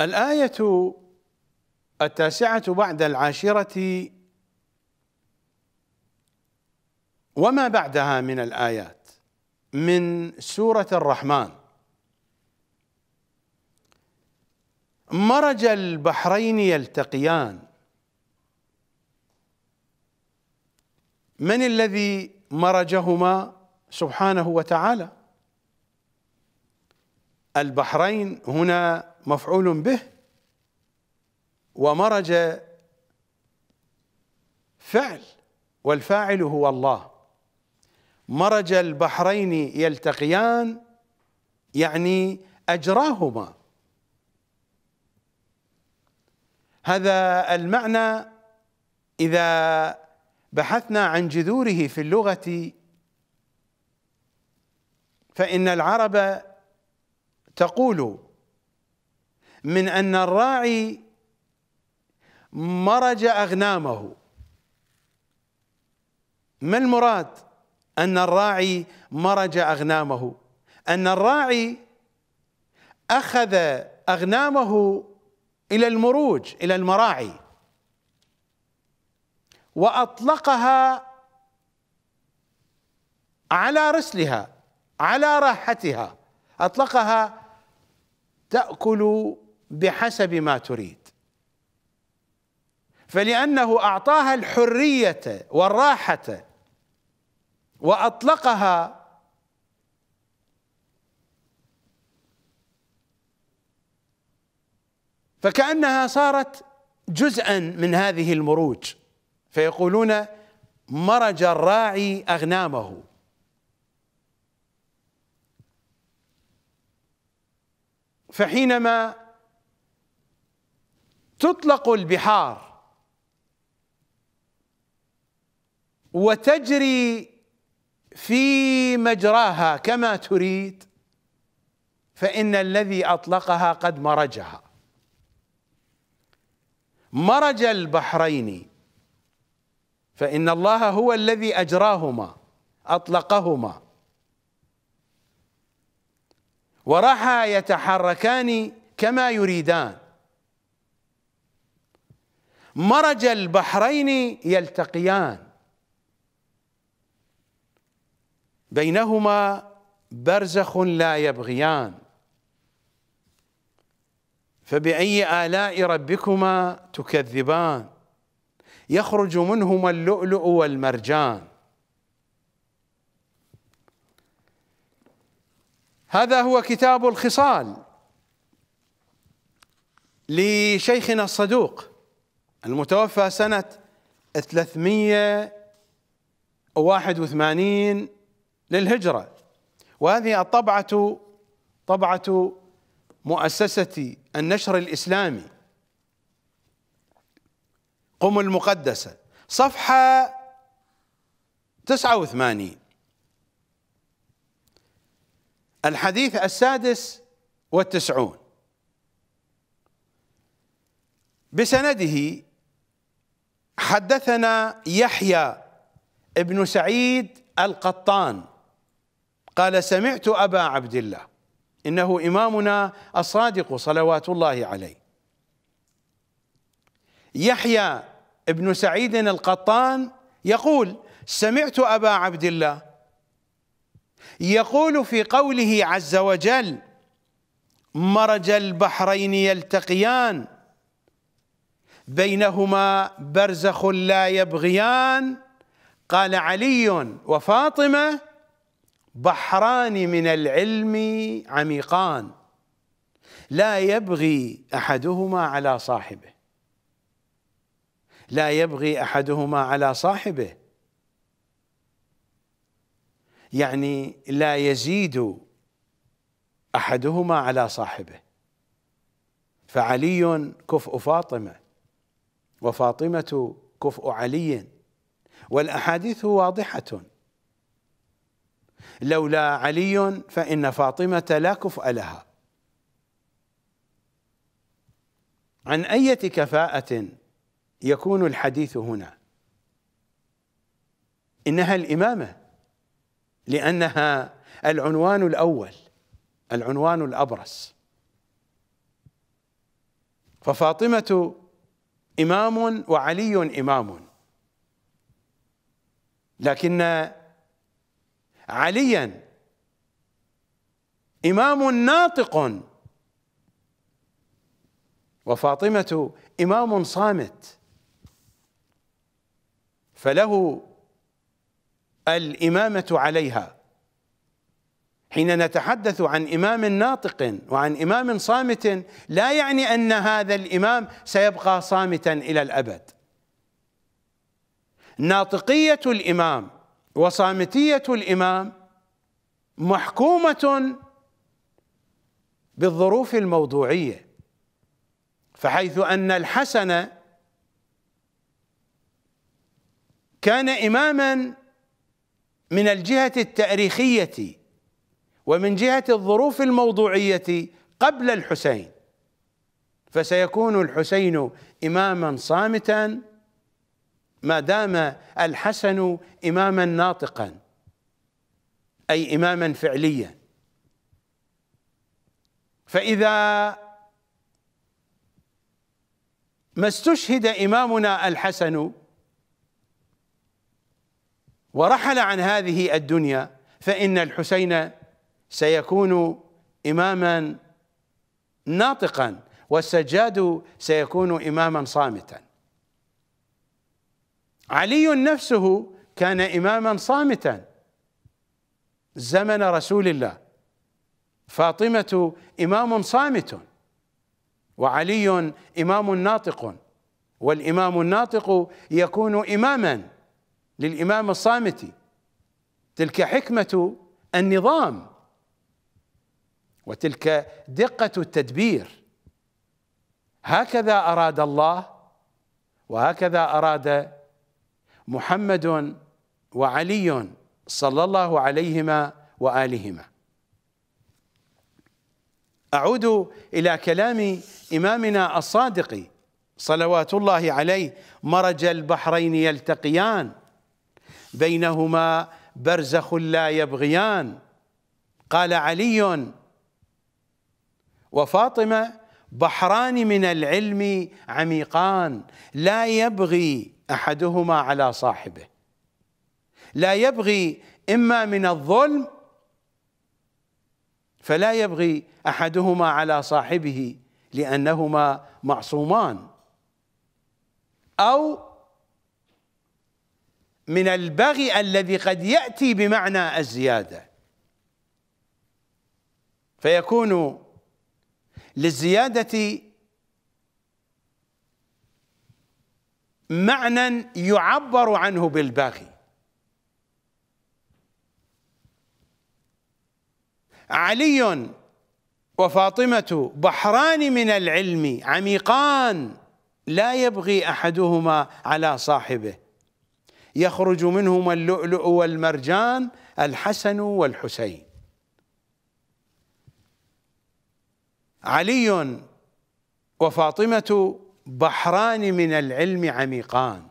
الآية 19 وما بعدها من الآيات من سورة الرحمن. مرج البحرين يلتقيان. من الذي مرجهما؟ سبحانه وتعالى. البحرين هنا مفعول به، ومرج فعل والفاعل هو الله. مرج البحرين يلتقيان يعني أجراهما. هذا المعنى إذا بحثنا عن جذوره في اللغة فإن العرب تقول من أن الراعي مرج أغنامه. ما المراد؟ أن الراعي مرج أغنامه، أن الراعي أخذ أغنامه إلى المروج، إلى المراعي، وأطلقها على رسلها، على راحتها، أطلقها تأكل بحسب ما تريد، فلأنه أعطاها الحرية والراحة وأطلقها فكأنها صارت جزءا من هذه المروج، فيقولون مرج الراعي أغنامه. فحينما تطلق البحار وتجري في مجراها كما تريد فإن الذي أطلقها قد مرجها. مرج البحرين، فإن الله هو الذي أجراهما، أطلقهما، وراحا يتحركان كما يريدان. مرج البحرين يلتقيان، بينهما برزخ لا يبغيان، فبأي آلاء ربكما تكذبان؟ يخرج منهما اللؤلؤ والمرجان. هذا هو كتاب الخصال لشيخنا الصدوق المتوفى سنة 381 للهجرة، وهذه الطبعة طبعة مؤسسة النشر الإسلامي قم المقدسة، صفحة 89، الحديث 96. بسنده حدثنا يحيى ابن سعيد القطان قال سمعت أبا عبد الله، إنه إمامنا الصادق صلوات الله عليه. يحيى ابن سعيد القطان يقول سمعت أبا عبد الله يقول في قوله عز وجل مرج البحرين يلتقيان بينهما برزخ لا يبغيان، قال علي وفاطمة بحران من العلم عميقان لا يبغي أحدهما على صاحبه، لا يبغي أحدهما على صاحبه، يعني لا يزيد أحدهما على صاحبه، فعلي كفء فاطمة وفاطمة كفء علي، والأحاديث واضحة، لولا علي فإن فاطمة لا كفء لها. عن أية كفاءة يكون الحديث هنا؟ إنها الإمامة، لأنها العنوان الأول، العنوان الأبرز. ففاطمة إمام وعلي إمام، لكن عليا إمام ناطق وفاطمة إمام صامت، فله الإمامة عليها. حين نتحدث عن إمام ناطق وعن إمام صامت لا يعني أن هذا الإمام سيبقى صامتا إلى الأبد. ناطقية الإمام وصامتية الإمام محكومة بالظروف الموضوعية، فحيث أن الحسن كان إماما من الجهة التاريخية ومن جهة الظروف الموضوعية قبل الحسين، فسيكون الحسين إماما صامتا ما دام الحسن إماما ناطقا، أي إماما فعليا. فإذا ما استشهد إمامنا الحسن ورحل عن هذه الدنيا فإن الحسين سيكون إماما ناطقا والسجاد سيكون إماما صامتا. علي نفسه كان إماما صامتا زمن رسول الله، فاطمة إمام صامت وعلي إمام ناطق، والإمام الناطق يكون إماما للإمام الصامت. تلك حكمة النظام وتلك دقة التدبير، هكذا أراد الله وهكذا أراد محمد وعلي صلى الله عليهما وآلهما. أعود إلى كلام إمامنا الصادق صلوات الله عليه: مرج البحرين يلتقيان بينهما برزخ لا يبغيان. قال علي: وفاطمة بحران من العلم عميقان لا يبغي أحدهما على صاحبه. لا يبغي إما من الظلم، فلا يبغي أحدهما على صاحبه لأنهما معصومان، أو من البغي الذي قد يأتي بمعنى الزيادة، فيكون للزيادة معنى يعبر عنه بالباغي. علي وفاطمة بحران من العلم عميقان لا يبغي أحدهما على صاحبه، يخرج منهما اللؤلؤ والمرجان، الحسن والحسين. علي وفاطمة بحران من العلم عميقان،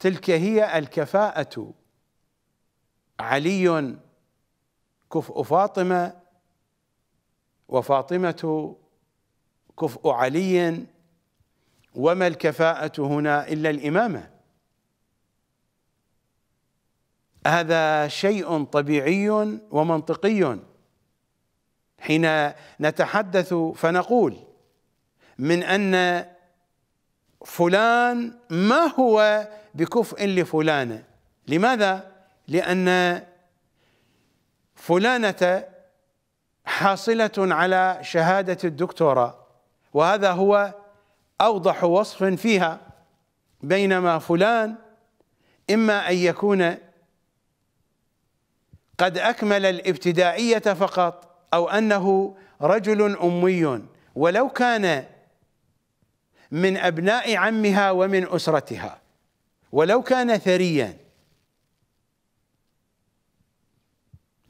تلك هي الكفاءة. علي كفء فاطمة وفاطمة كفء علي، وما الكفاءة هنا إلا الإمامة. هذا شيء طبيعي ومنطقي حين نتحدث فنقول من أن فلان ما هو بكفء لفلانة. لماذا؟ لأن فلانة حاصلة على شهادة الدكتوراه، وهذا هو أوضح وصف فيها، بينما فلان إما أن يكون قد أكمل الابتدائية فقط، أو أنه رجل أمي ولو كان من أبناء عمها ومن أسرتها، ولو كان ثريا،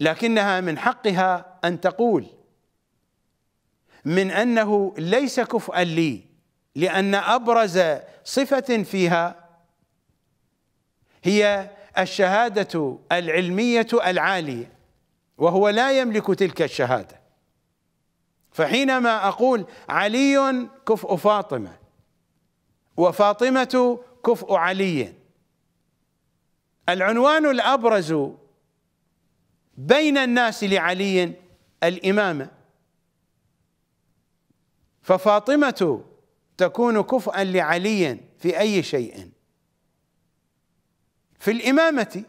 لكنها من حقها أن تقول من أنه ليس كفءا لي، لأن أبرز صفة فيها هي الشهادة العلمية العالية، وهو لا يملك تلك الشهادة، فحينما أقول علي كفء فاطمة وفاطمة كفء علي، العنوان الأبرز بين الناس لعلي الإمامة، ففاطمة تكون كفءا لعلي في أي شيء؟ في الإمامة.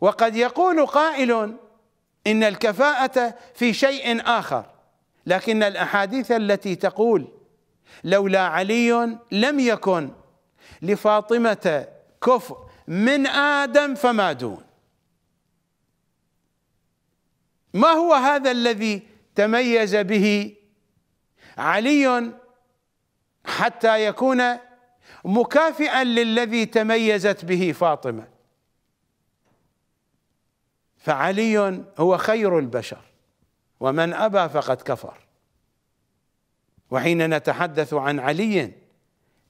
وقد يقول قائل إن الكفاءة في شيء آخر، لكن الأحاديث التي تقول لولا علي لم يكن لفاطمة كفء من آدم فما دون، ما هو هذا الذي تميز به علي حتى يكون مكافئا للذي تميزت به فاطمة؟ فعلي هو خير البشر، ومن أبى فقد كفر. وحين نتحدث عن علي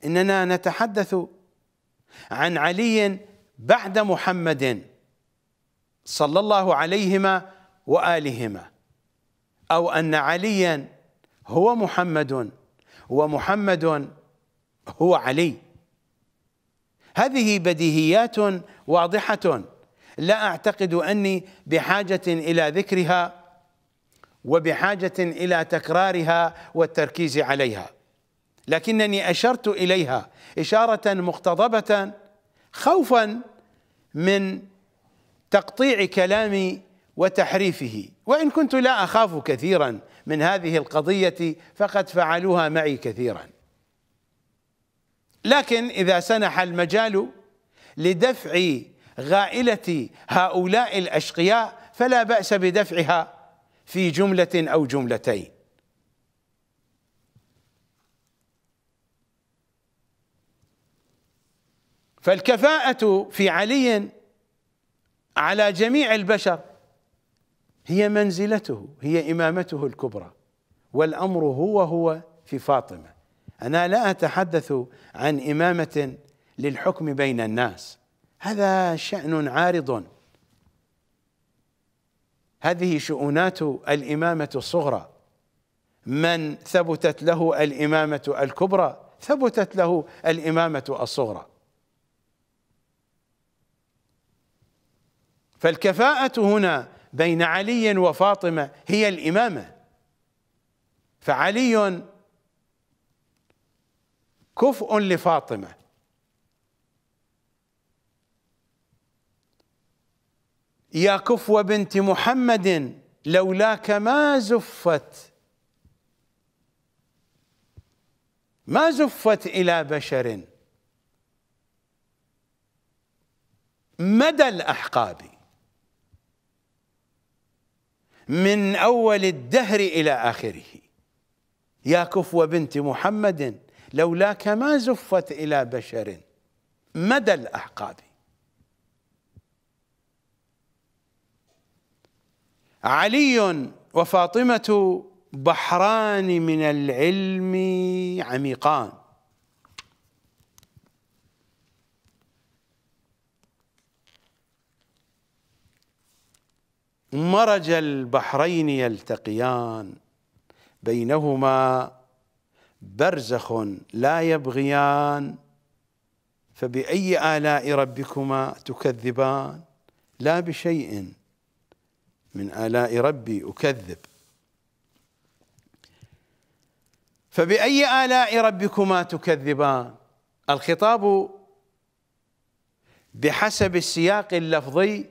إننا نتحدث عن علي بعد محمد صلى الله عليهما وآلهما، أو أن عليا هو محمد ومحمد هو علي. هذه بديهيات واضحة لا أعتقد أني بحاجة إلى ذكرها وبحاجة إلى تكرارها والتركيز عليها، لكنني أشرت إليها إشارة مقتضبة خوفا من تقطيع كلامي وتحريفه، وإن كنت لا أخاف كثيرا من هذه القضية فقد فعلوها معي كثيرا، لكن إذا سنح المجال لدفع غائلة هؤلاء الأشقياء فلا بأس بدفعها في جملة أو جملتين. فالكفاءة في علي على جميع البشر هي منزلته، هي إمامته الكبرى، والأمر هو في فاطمة. أنا لا أتحدث عن إمامة للحكم بين الناس، هذا شأن عارض، هذه شؤونات الإمامة الصغرى، من ثبتت له الإمامة الكبرى ثبتت له الإمامة الصغرى. فالكفاءة هنا بين علي وفاطمة هي الإمامة، فعلي كفء لفاطمة. يا كفوة بنت محمد لولاك ما زفت، ما زفت إلى بشر مدى الأحقاب من أول الدهر إلى آخره. يا كفوة بنت محمد لولاك ما زفت إلى بشر مدى الأحقاب. علي وفاطمة بحران من العلم عميقان، مرج البحرين يلتقيان بينهما برزخ لا يبغيان، فبأي آلاء ربكما تكذبان؟ لا بشيء من آلاء ربي أكذب. فبأي آلاء ربكما تكذبان؟ الخطاب بحسب السياق اللفظي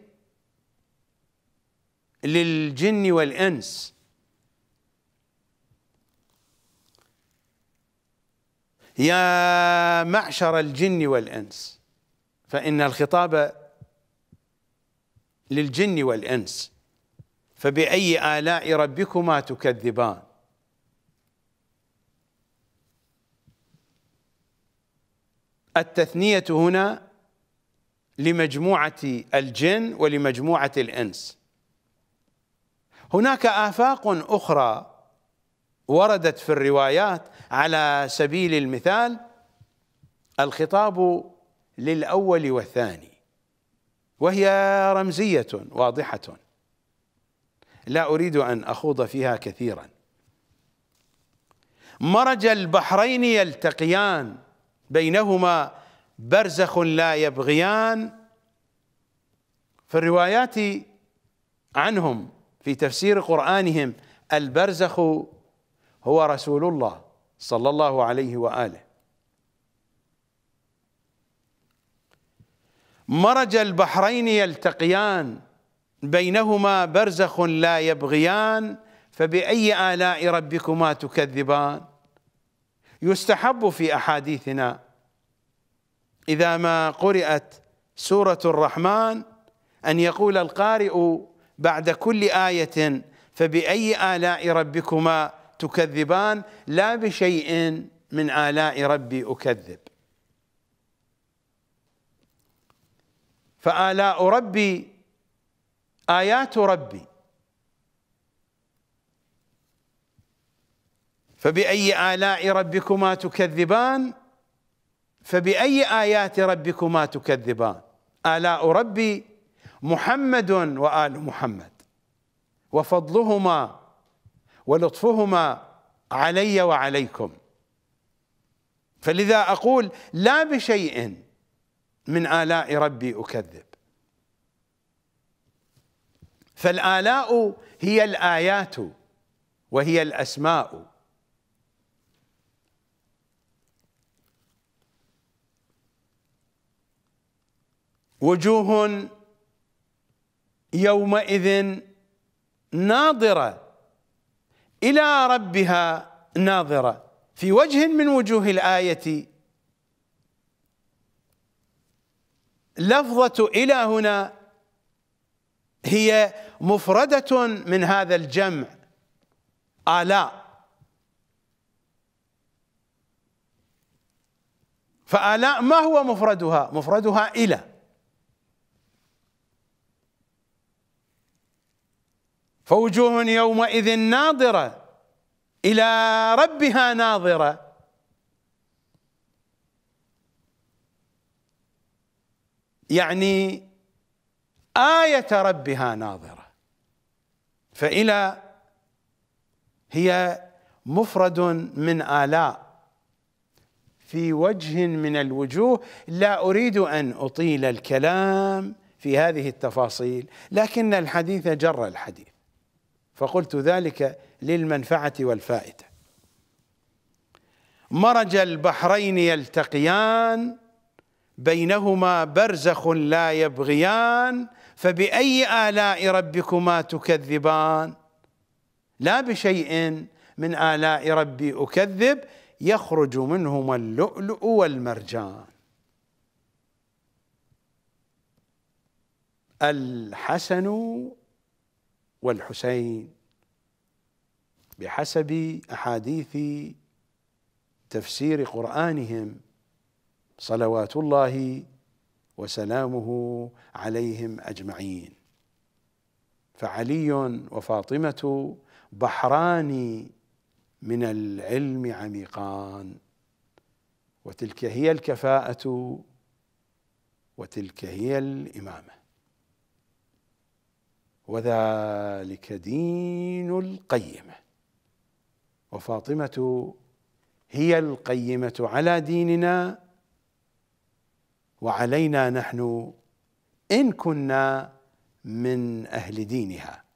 للجن والإنس. يا معشر الجن والإنس، فإن الخطاب للجن والإنس. فبأي آلاء ربكما تكذبان؟ التثنية هنا لمجموعة الجن ولمجموعة الإنس. هناك آفاق أخرى وردت في الروايات، على سبيل المثال الخطاب للأول والثاني، وهي رمزية واضحة لا أريد أن أخوض فيها كثيرا. مرج البحرين يلتقيان بينهما برزخ لا يبغيان. في الروايات عنهم في تفسير قرآنهم البرزخ هو رسول الله صلى الله عليه وآله. مرج البحرين يلتقيان بينهما برزخ لا يبغيان فبأي آلاء ربكما تكذبان. يستحب في أحاديثنا إذا ما قرأت سورة الرحمن أن يقول القارئ بعد كل آية فبأي آلاء ربكما تكذبان، لا بشيء من آلاء ربي أكذب، فآلاء ربي آيات ربي، فبأي آلاء ربكما تكذبان، فبأي آيات ربكما تكذبان. آلاء ربي محمد وآل محمد، وفضلهما ولطفهما علي وعليكم. فلذا أقول لا بشيء من آلاء ربي أكذب. فالآلاء هي الآيات وهي الأسماء. وجوه يومئذ ناظرة إلى ربها ناظرة. في وجه من وجوه الآية لفظة إلى هنا هي مفردة من هذا الجمع آلاء، فآلاء ما هو مفردها؟ مفردها إلى، فوجوه يومئذ ناظرة إلى ربها ناظرة. يعني آية ربها ناظرة، فإلى هي مفرد من آلاء في وجه من الوجوه. لا أريد أن أطيل الكلام في هذه التفاصيل، لكن الحديث جر الحديث، فقلت ذلك للمنفعة والفائدة. مرج البحرين يلتقيان بينهما برزخ لا يبغيان فبأي آلاء ربكما تكذبان. لا بشيء من آلاء ربي أكذب، يخرج منهما اللؤلؤ والمرجان. الحسن والحسين بحسب أحاديث تفسير قرآنهم صلوات الله وسلامه عليهم أجمعين. فعلي وفاطمة بحران من العلم عميقان، وتلك هي الكفاءة وتلك هي الإمامة، وذلك دين القيمة. وفاطمة هي القيمة على ديننا، وعلينا نحن إن كنا من أهل دينها.